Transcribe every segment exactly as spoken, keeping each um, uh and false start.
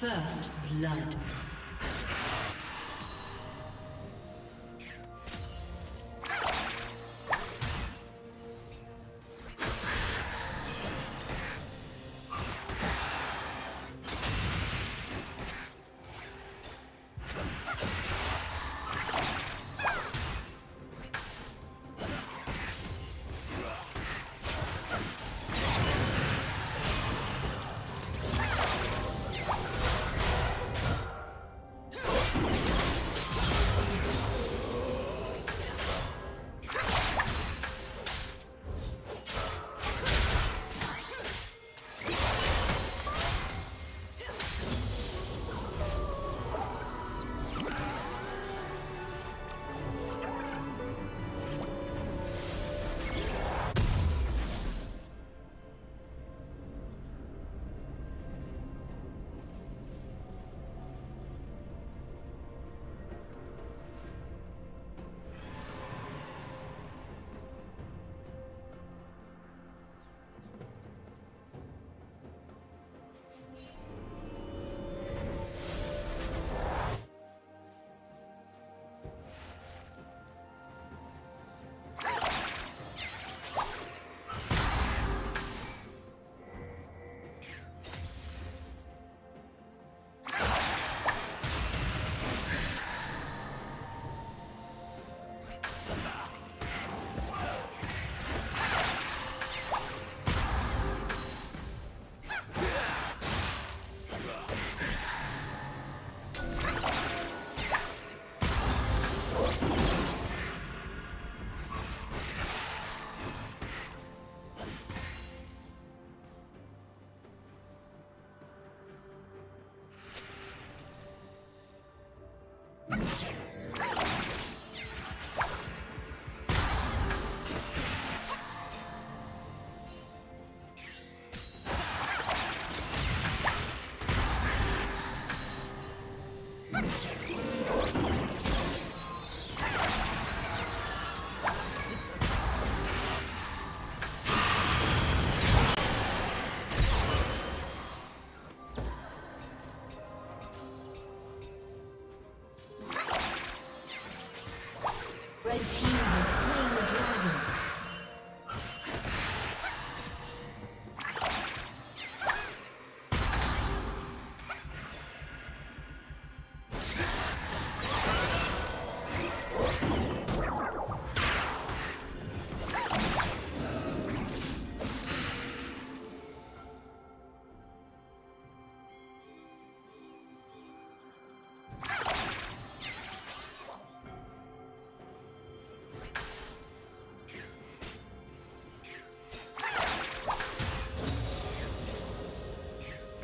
First blood.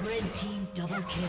Red team double kill.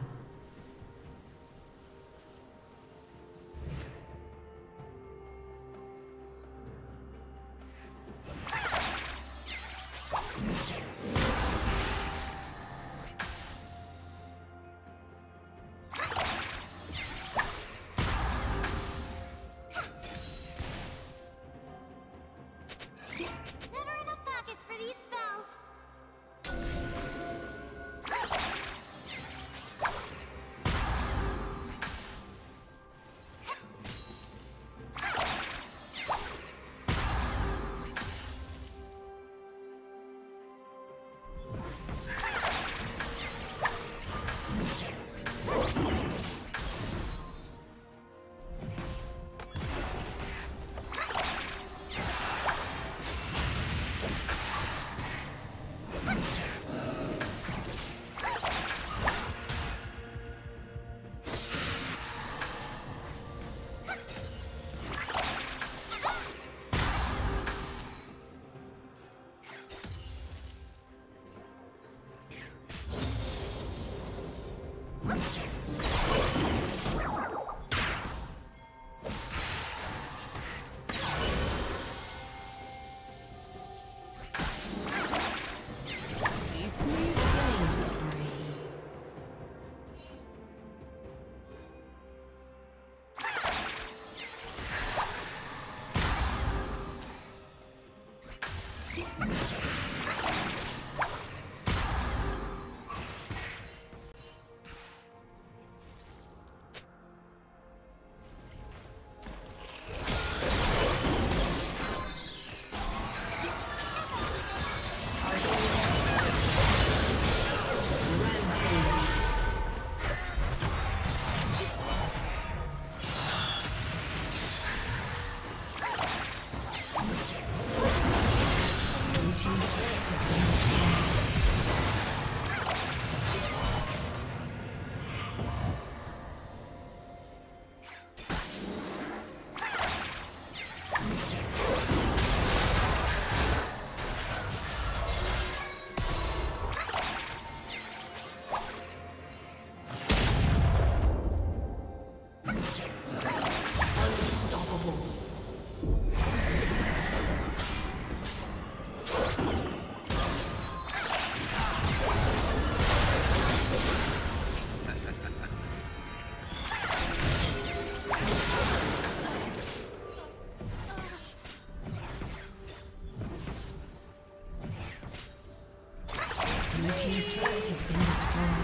Your team's turret has been destroyed.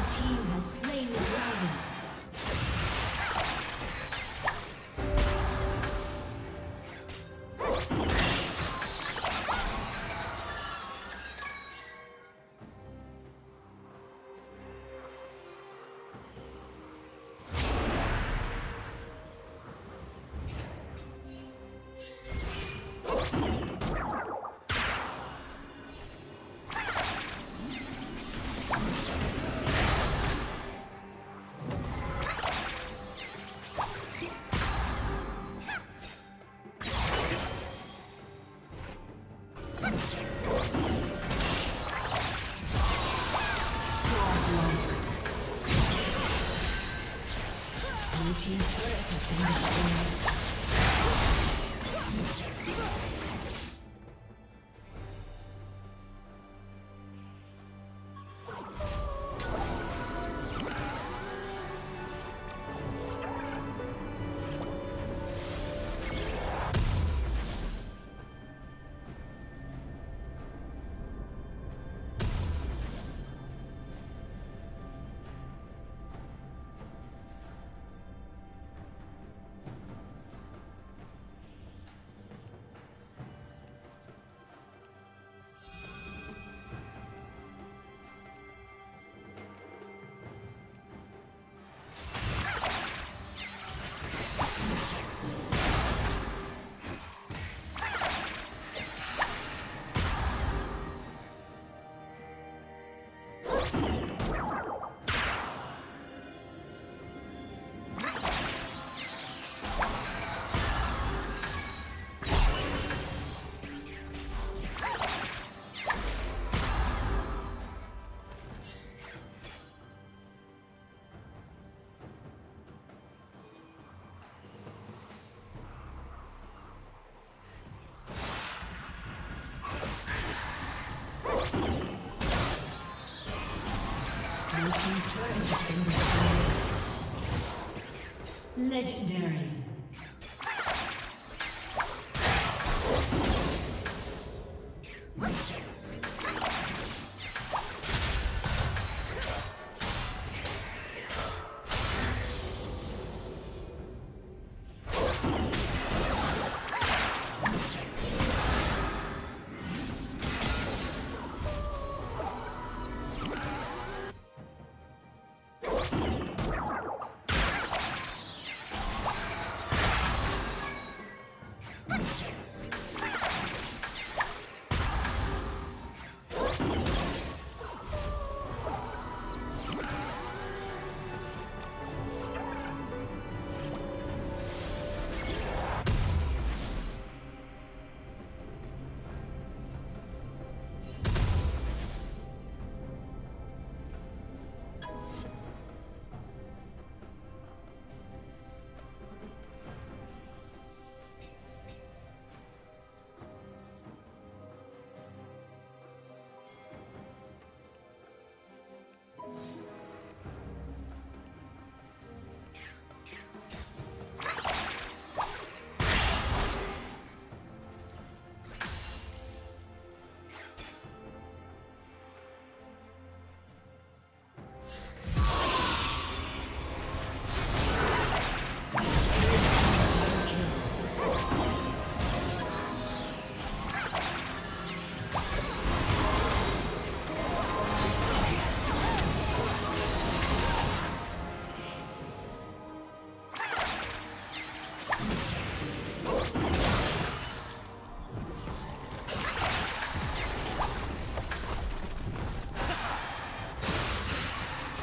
Red team has slain the dragon. Legendary.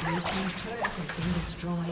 Your team's turret has been destroyed.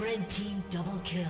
Red team double kill.